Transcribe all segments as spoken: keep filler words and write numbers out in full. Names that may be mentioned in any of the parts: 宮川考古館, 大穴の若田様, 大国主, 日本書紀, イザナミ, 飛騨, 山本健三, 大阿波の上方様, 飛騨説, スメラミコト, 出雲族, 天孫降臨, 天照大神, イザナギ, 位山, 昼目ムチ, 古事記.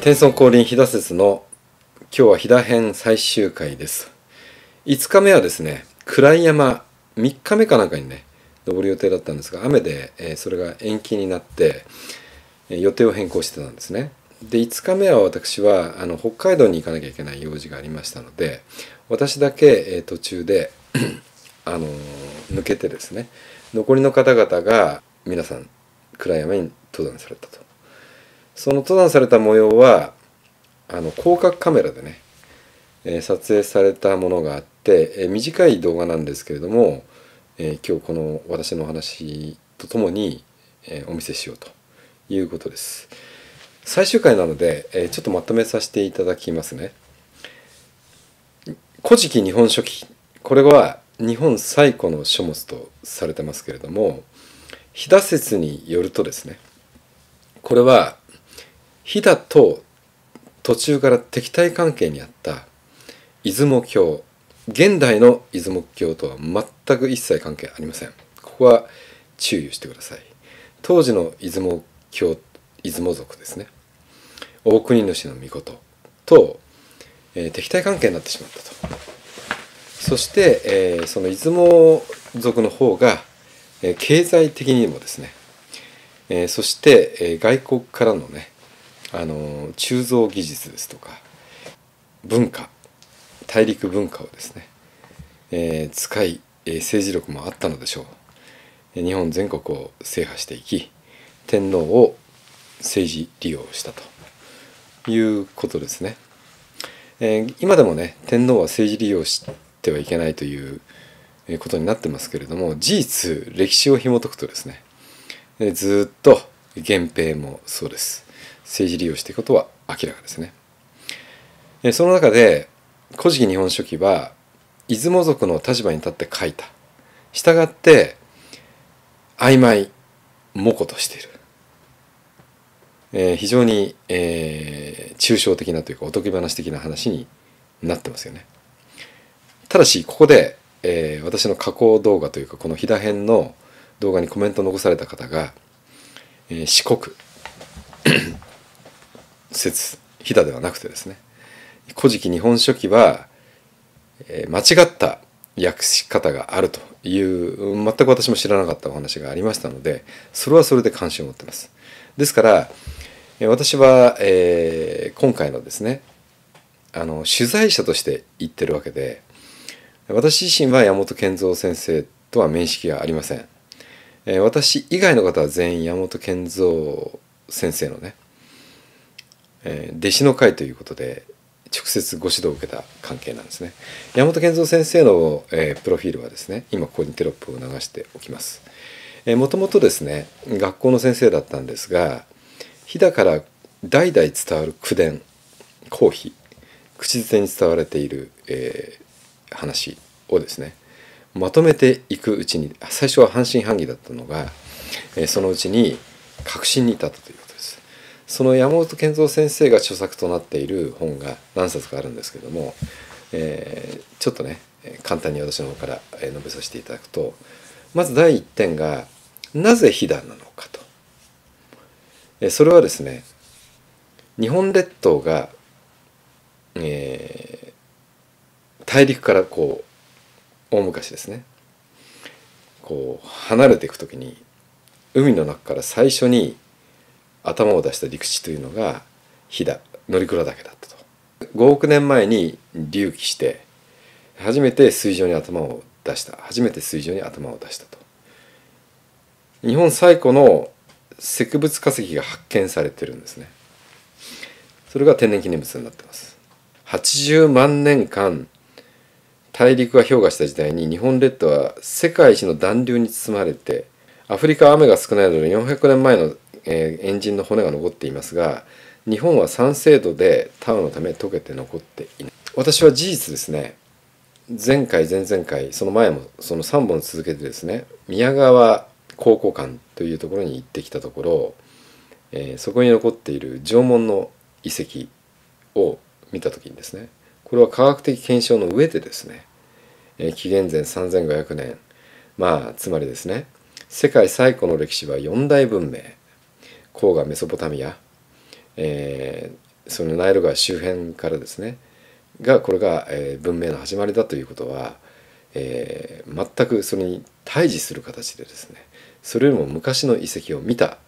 天孫降臨飛騨説の今日は飛騨編最終回です。いつかめはですね、暗山みっかめかなんかにね登る予定だったんですが、雨で、えー、それが延期になって、えー、予定を変更してたんですね。でいつかめは私はあの北海道に行かなきゃいけない用事がありましたので、私だけ、えー、途中であのー、抜けてですね、残りの方々が皆さん暗山に登山されたと。その登山された模様はあの広角カメラでね、えー、撮影されたものがあって、えー、短い動画なんですけれども、えー、今日この私のお話とともに、えー、お見せしようということです。最終回なので、えー、ちょっとまとめさせていただきますね。古事記日本書紀、これは日本最古の書物とされてますけれども、飛騨説によるとですね、これは飛騨と途中から敵対関係にあった出雲教、現代の出雲教とは全く一切関係ありません。ここは注意をしてください。当時の出雲教、出雲族ですね、大国主の御事と、えー、敵対関係になってしまったと。そして、えー、その出雲族の方が、えー、経済的にもですね、えー、そして、えー、外国からのねあの鋳造技術ですとか文化、大陸文化をですね、えー、使い、えー、政治力もあったのでしょう。日本全国を制覇していき、天皇を政治利用したということですね。えー、今でもね天皇は政治利用してはいけないということになってますけれども、事実歴史を紐解くとですね、えー、ずっと源平もそうです。政治利用していくことは明らかですね。その中で「古事記日本書紀」は出雲族の立場に立って書いた。したがって曖昧模糊としている、えー、非常に、えー、抽象的なというかおとぎ話的な話になってますよね。ただしここで、えー、私の加工動画というかこの飛騨編の動画にコメントを残された方が「えー、四国」説、飛騨ではなくてですね、古事記日本書紀は、えー、間違った訳し方があるという全く私も知らなかったお話がありましたので、それはそれで関心を持っています。ですから私は、えー、今回のですねあの取材者として行ってるわけで、私自身は山本健三先生とは面識がありません。えー、私以外の方は全員山本健三先生のね弟子の会ということで直接ご指導を受けた関係なんですね。山本健三先生の、えー、プロフィールはですね、今ここにテロップを流しておきます。えー、もともとですね学校の先生だったんですが、飛騨から代々伝わる口伝、口碑、口伝に伝われている、えー、話をですねまとめていくうちに、最初は半信半疑だったのが、えー、そのうちに確信に至ったという。その山本健三先生が著作となっている本が何冊かあるんですけども、えー、ちょっとね簡単に私の方から述べさせていただくと、まず第一点がなぜ飛騨なのかと、えー、それはですね日本列島が、えー、大陸からこう大昔ですねこう離れていくときに、海の中から最初に頭を出した陸地というのが飛騨、乗鞍岳だったと。ごおくねんまえに隆起して初めて水上に頭を出した初めて水上に頭を出したと。日本最古の石仏化石が発見されてるんですね。それが天然記念物になってます。はちじゅうまんねんかん大陸が氷河した時代に日本列島は世界一の暖流に包まれて、アフリカは雨が少ないのでよんひゃくねんまえの猿人の骨が残っていますが、日本は酸性度でタウのため溶けて残っていない。私は事実ですね、前回前々回その前もそのさんぼん続けてですね宮川考古館というところに行ってきたところ、えー、そこに残っている縄文の遺跡を見た時にですね、これは科学的検証の上でですね、えー、紀元前さんぜんごひゃくねん、まあつまりですね世界最古の歴史はよんだいぶんめい、黄河メソポタミア、えー、そのナイル川周辺からですねがこれが、えー、文明の始まりだということは、えー、全くそれに対峙する形でですねそれよりも昔の遺跡を見た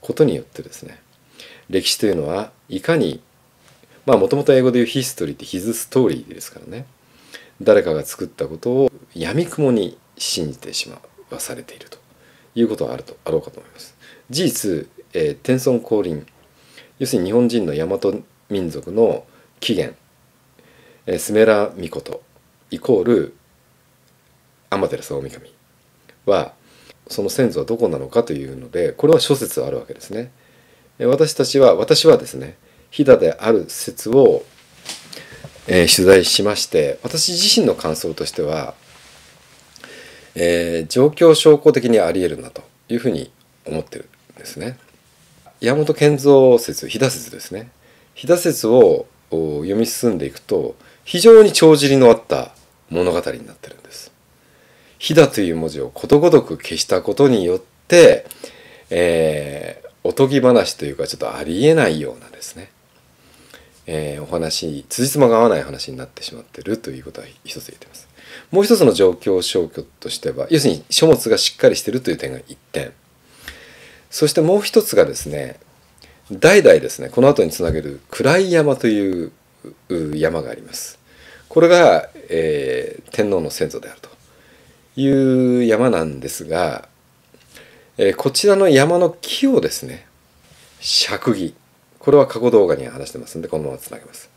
ことによってですね歴史というのはいかにまあもともと英語でいうヒストリーってヒズストーリーですからね誰かが作ったことをやみくもに信じてしまわされているということはあるとあろうかと思います。事実、えー、天孫降臨要するに日本人の大和民族の起源、えー、スメラミコトイコール天照大神はその先祖はどこなのかというのでこれは諸説あるわけですね。私たちは私はですね飛騨である説を、えー、取材しまして私自身の感想としては、えー、状況証拠的にありえるなというふうに思ってるんですね。山本健三説飛騨説ですね飛騨説を読み進んでいくと非常に帳尻のあった物語になってるんです。飛騨という文字をことごとく消したことによって、えー、おとぎ話というかちょっとありえないようなですね、えー、お話辻褄が合わない話になってしまってるということは一つ言ってます。もう一つの状況証拠としては要するに書物がしっかりしてるという点がいってん、そしてもう一つがですね代々ですねこの後につなげる暗い山という山があります。これが、えー、天皇の先祖であるという山なんですが、えー、こちらの山の木をですね杓木これは過去動画に話してますんでこのままつなげます。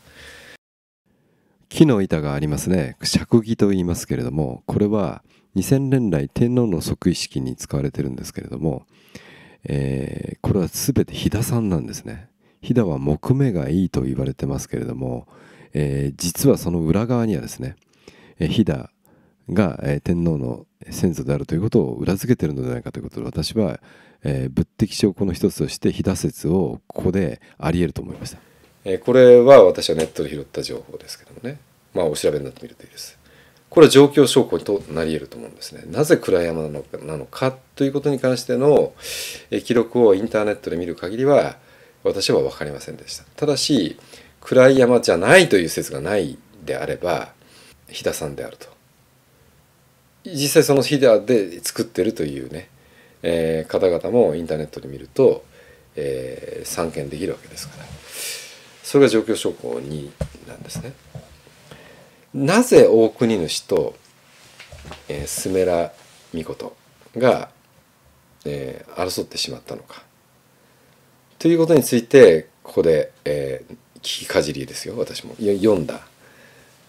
木の板がありますね杓木と言いますけれどもこれはにせんねん来天皇の即位式に使われてるんですけれども、えー、これは全て飛騨産なんですね。飛騨は木目がいいと言われてますけれども、えー、実はその裏側にはですね飛騨が天皇の先祖であるということを裏付けてるのではないかということで私は、えー、物的証拠の一つとして飛騨説をここでありえると思いました。えー、これは私はネットで拾った情報ですけどもねまあお調べになってみるといいです。これは状況証拠となり得ると思うんですね。なぜ暗山なのか、なのかということに関しての記録をインターネットで見る限りは私は分かりませんでした。ただし暗山じゃないという説がないであれば飛騨産であると。実際その飛騨で作ってるというね、えー、方々もインターネットで見ると、えー、散見できるわけですからそれが状況証拠になんですね。なぜ大国主と、えー、スメラミコトが、えー、争ってしまったのかということについてここで、えー、聞きかじりですよ私も読んだ、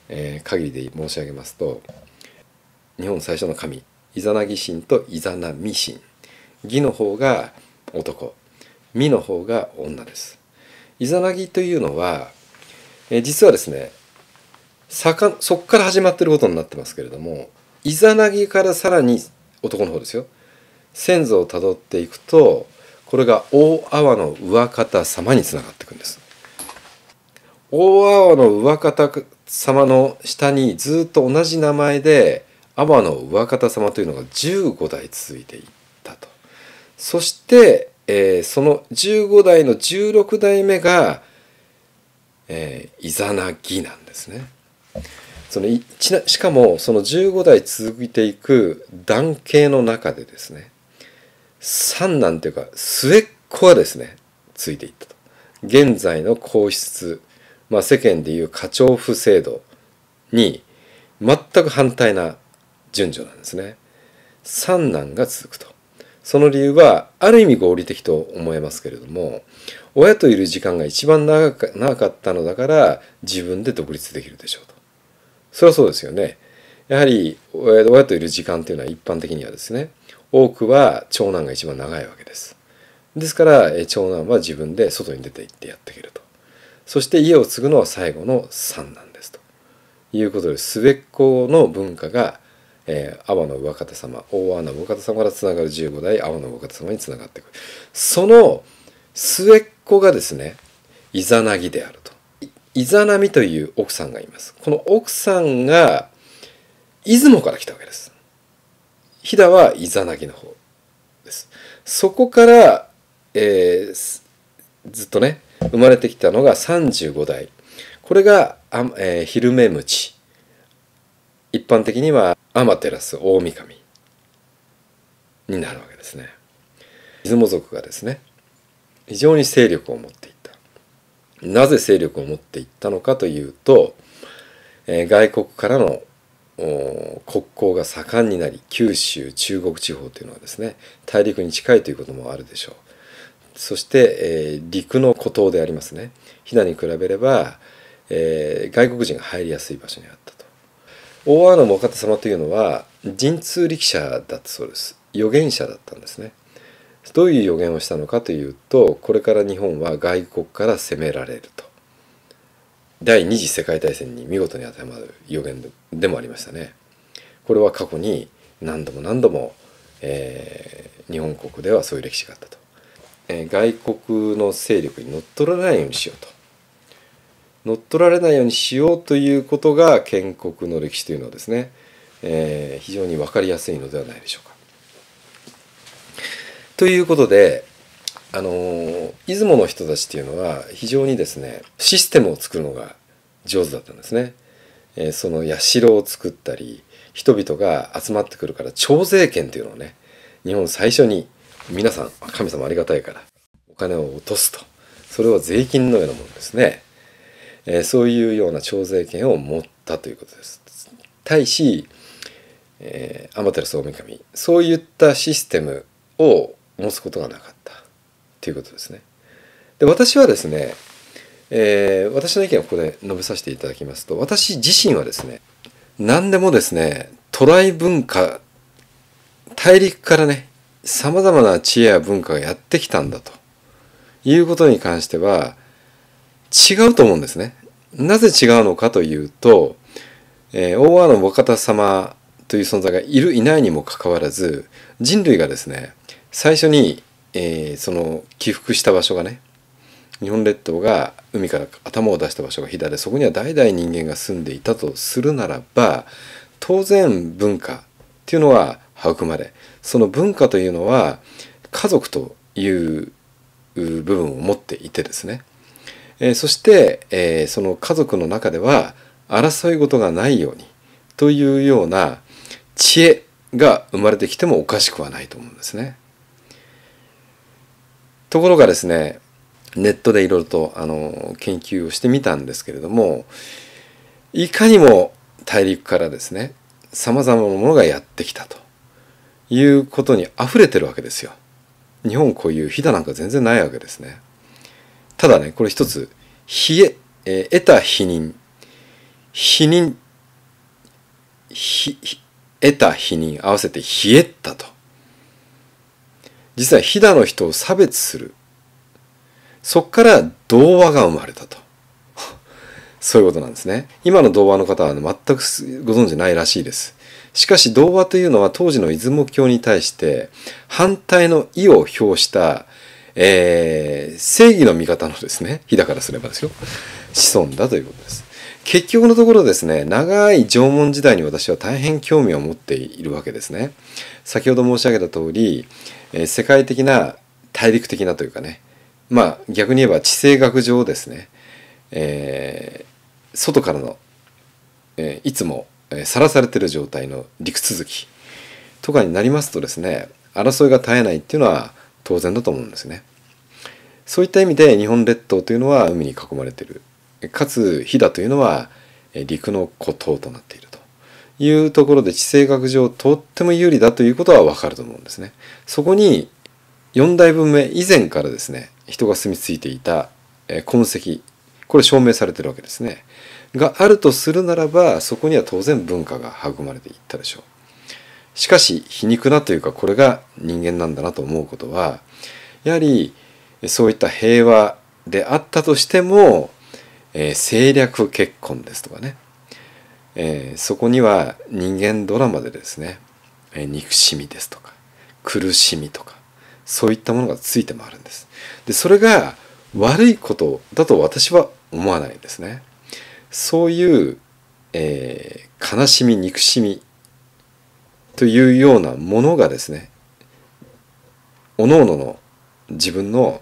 えー、限りで申し上げますと日本最初の神イザナギ神とイザナミ神義の方が男ミの方が女です。イザナギというのはえ実はですねさかそこから始まってることになってますけれどもイザナギからさらに男の方ですよ先祖をたどっていくとこれが大阿波の上方様につながっていくんです。大阿波の上方様の下にずっと同じ名前で阿波の上方様というのがじゅうごだい続いていったと。そして、えー、そのじゅうごだいのじゅうろくだいめが、えー、イザナギなんですね。そのしかもそのじゅうごだい続いていく男系の中でですね三男というか末っ子はですねついていったと。現在の皇室、まあ、世間でいう家長婦制度に全く反対な順序なんですね。三男が続くと。その理由はある意味合理的と思えますけれども親といる時間が一番長か、長かったのだから自分で独立できるでしょうと。それはそうですよね。やはり親といる時間というのは一般的にはですね多くは長男が一番長いわけです。ですから長男は自分で外に出て行ってやっていけると。そして家を継ぐのは最後の三男ですということで末っ子の文化がえー、阿波の上方様大阿波の上方様からつながるじゅうごだい阿波の上方様につながっていくその末っ子がですねイザナギであると。イザナミという奥さんがいます。この奥さんが出雲から来たわけです。飛騨はイザナギの方です。そこから、えー、ずっとね生まれてきたのがさんじゅうごだい。これが、えー、昼目ムチ。一般的には天照大御神になるわけですね。出雲族がですね、非常に勢力を持っていった。なぜ勢力を持っていったのかというと、えー、外国からの国交が盛んになり、九州中国地方というのはですね、大陸に近いということもあるでしょう。そして、えー、陸の孤島でありますね、飛騨に比べれば、えー、外国人が入りやすい場所にあったと。大阿の母方様というのは神通力者だったそうです。預言者だったんですね。どういう預言をしたのかというと、これから日本は外国から攻められると。第二次世界大戦に見事に当てはまる予言でもありましたね。これは過去に何度も何度も、えー、日本国ではそういう歴史があったと。えー、外国の勢力に乗っ取られないようにしようと。乗っ取られないようにしようということが建国の歴史というのはですね、えー、非常に分かりやすいのではないでしょうか。ということで、あの出雲の人たちっていうのは非常にですね、システムを作るのが上手だったんですね。えー、その社を作ったり、人々が集まってくるから徴税権というのをね、日本最初に皆さん神様ありがたいからお金を落とすと、それは税金のようなものですね。えー、そういうような徴税権を持ったということです。対し、えー、天照大神、そういったシステムを持つことがなかった。ということですね。で、私はですね、えー、私の意見をここで述べさせていただきますと、私自身はですね、何でもですね、渡来文化、大陸からね、さまざまな知恵や文化がやってきたんだということに関しては違うと思うんですね。なぜ違うのかというと、えー、大阿の母方様という存在がいるいないにもかかわらず、人類がですね、最初にえー、その起伏した場所がね、日本列島が海から頭を出した場所が飛騨で、そこには代々人間が住んでいたとするならば、当然文化っていうのは育まれ、その文化というのは家族という部分を持っていてですね、えー、そして、えー、その家族の中では争い事がないようにというような知恵が生まれてきてもおかしくはないと思うんですね。ところがですね、ネットでいろいろとあの研究をしてみたんですけれども、いかにも大陸からですね、さまざまなものがやってきたということにあふれてるわけですよ。日本こういう飛騨なんか全然ないわけですね。ただね、これ一つ「ひえ」えー、得た否認否認得た否認合わせて「ひえった」と。実は飛騨の人を差別する。そこから童話が生まれたと。そういうことなんですね。今の童話の方は、ね、全くご存じないらしいです。しかし童話というのは当時の出雲教に対して反対の意を表した、えー、正義の味方のですね、飛騨からすればですよ、子孫だということです。結局のところですね、長い縄文時代に私は大変興味を持っているわけですね。先ほど申し上げた通り、え世界的な大陸的なというかね、まあ逆に言えば地政学上ですね、えー、外からの、えー、いつもさらされている状態の陸続きとかになりますとですね、争いが絶えないっていうのは当然だと思うんですね。そういった意味で日本列島というのは海に囲まれている。かつ飛騨というのは陸の孤島となっているというところで、地政学上とっても有利だということはわかると思うんですね。そこに四大文明以前からですね、人が住み着いていた痕跡、これ証明されてるわけですね、があるとするならば、そこには当然文化が育まれていったでしょう。しかし皮肉なというか、これが人間なんだなと思うことは、やはりそういった平和であったとしても、えー、政略結婚ですとかね、えー、そこには人間ドラマでですね、えー、憎しみですとか苦しみとか、そういったものがついて回るんです。で、それが悪いことだと私は思わないんですね。そういう、えー、悲しみ憎しみというようなものがですね、おのおのの自分の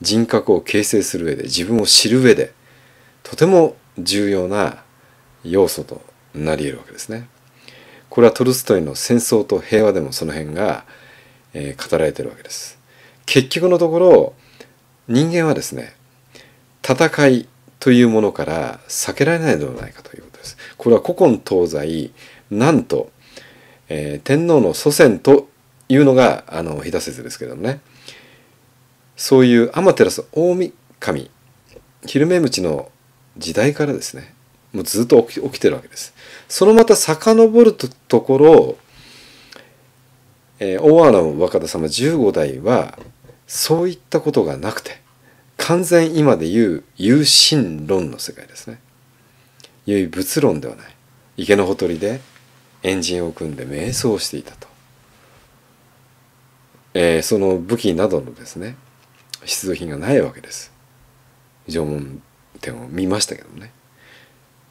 人格を形成する上で、自分を知る上でとても重要な要素となり得るわけですね。これはトルストイの「戦争と平和」でもその辺が、えー、語られているわけです。結局のところ人間はですね、戦いというものから避けられないのではないかということです。これは古今東西なんと、えー、天皇の祖先というのがあの飛騨説ですけれどもね、そういう天照大神昼目口の時代からですね、もうずっと起き、起きてるわけです。そのまた遡ると、ところ、えー、大穴の若田様じゅうごだいはそういったことがなくて、完全今でいう唯心論の世界ですね。唯物論ではない。池のほとりで円陣を組んで瞑想をしていたと。えー、その武器などのですね、必需品がないわけです。縄文展を見ましたけどもね。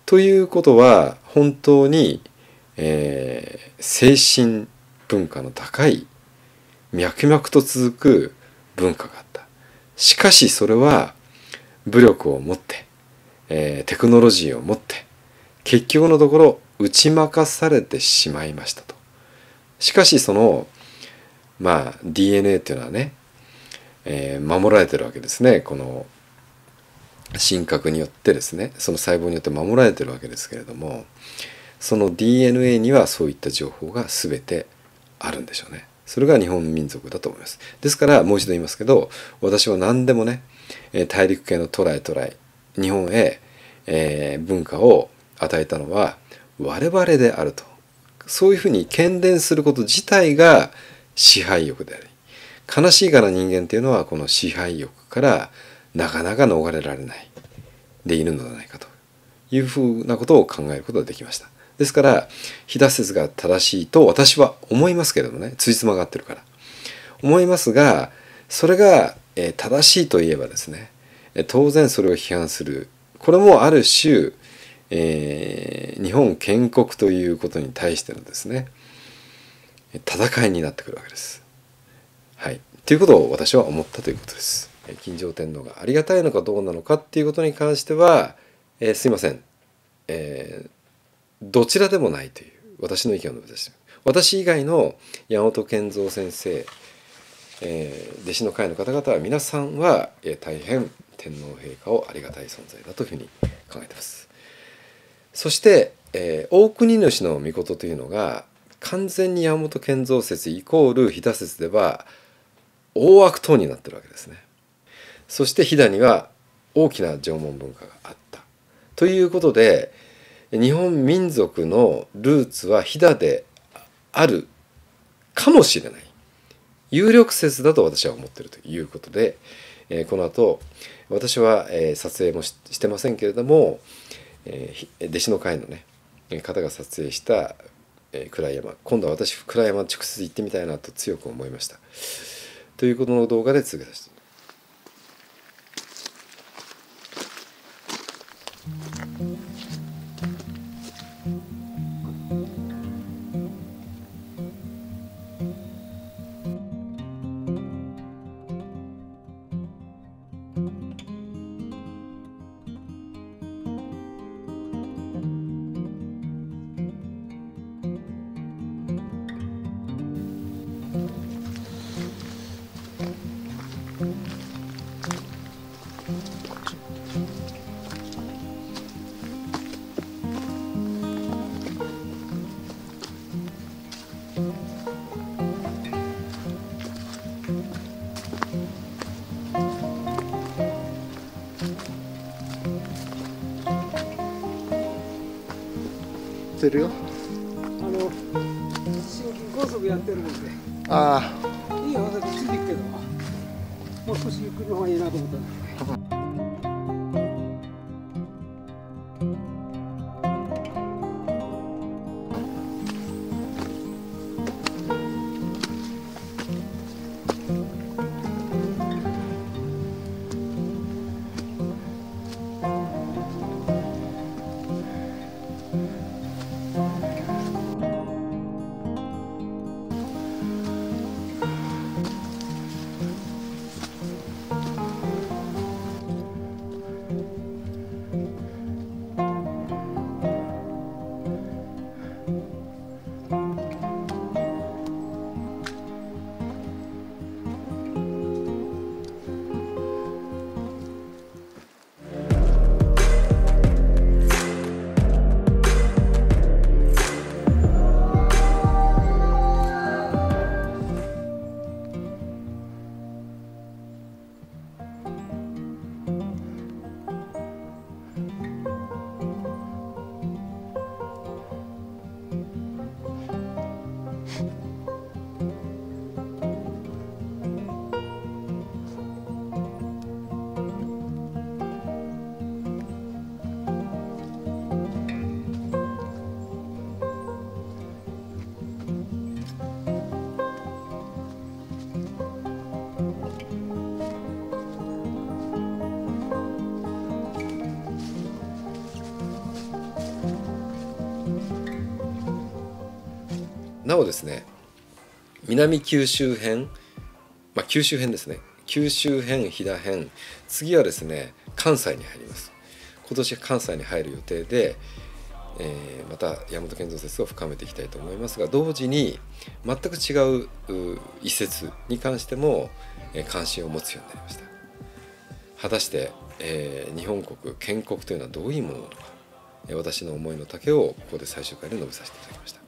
ということは本当に、えー、精神文化の高い脈々と続く文化があった。しかしそれは武力を持って、えー、テクノロジーを持って結局のところ打ち負かされてしまいましたと。しかしそのまあ ディーエヌエー というのはね、えー、守られてるわけですね。この真核によってですね、その細胞によって守られてるわけですけれども、その ディーエヌエー にはそういった情報が全てあるんでしょうね。それが日本民族だと思います。ですからもう一度言いますけど、私は何でもね、大陸系のトライトライ日本へ、えー、文化を与えたのは我々であると、そういうふうに喧伝すること自体が支配欲であり、悲しいから人間っていうのはこの支配欲からなかなか逃れられないでいるのではないかというふうなことを考えることができました。ですから飛騨説が正しいと私は思いますけれどもね、辻褄が合ってるから思いますが、それが正しいといえばですね、当然それを批判する、これもある種、えー、日本建国ということに対してのですね戦いになってくるわけです。はい、ということを私は思ったということです。金城天皇がありがたいのかどうなのかっていうことに関しては、えー、すいません、えー、どちらでもないという私の意見を述べてしまう。私以外の山本健三先生、えー、弟子の会の方々は皆さんは、えー、大変天皇陛下をありがたい存在だというふうに考えています。そして、えー、大国主の御事というのが完全に山本健三説イコール飛騨説では大悪党になってるわけですね。そして飛騨には大きな縄文文化があったということで、日本民族のルーツは飛騨であるかもしれない有力説だと私は思っているということで、この後私は撮影もしてませんけれども、弟子の会のね方が撮影した倉山、今度は私倉山直接行ってみたいなと強く思いました。ということの動画で続けました。あの心筋梗塞やってるもんで、ああいい話ついてくけど、もう少しゆっくりの方がいいなと思ったんで。なおですね、南九州編、まあ、九州編ですね、九州編、飛騨編、次はですね関西に入ります。今年関西に入る予定で、えー、また山本建造説を深めていきたいと思いますが、同時に全く違う一節に関しても関心を持つようになりました。果たして、えー、日本国建国というのはどういうものなのか、私の思いの丈をここで最終回で述べさせていただきました。